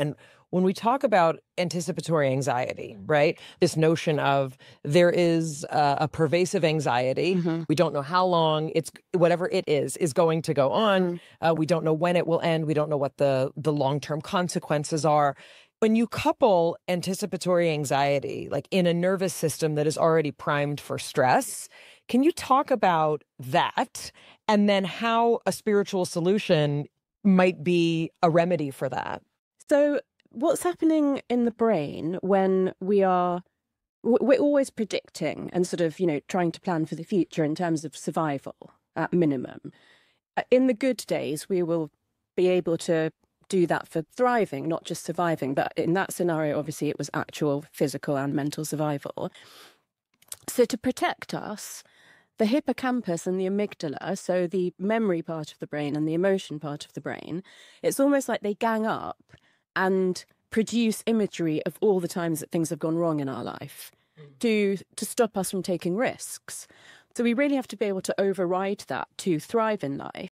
And when we talk about anticipatory anxiety, right, this notion of there is a pervasive anxiety. Mm-hmm. We don't know how long it's, whatever it is going to go on. We don't know when it will end. We don't know what the long-term consequences are. When you couple anticipatory anxiety, like in a nervous system that is already primed for stress, can you talk about that and then how a spiritual solution might be a remedy for that? So what's happening in the brain when we're always predicting and sort of, you know, trying to plan for the future in terms of survival at minimum. In the good days, we will be able to do that for thriving, not just surviving. But in that scenario, obviously, it was actual physical and mental survival. So to protect us, the hippocampus and the amygdala, so the memory part of the brain and the emotion part of the brain, it's almost like they gang up and produce imagery of all the times that things have gone wrong in our life to stop us from taking risks. So we really have to be able to override that to thrive in life.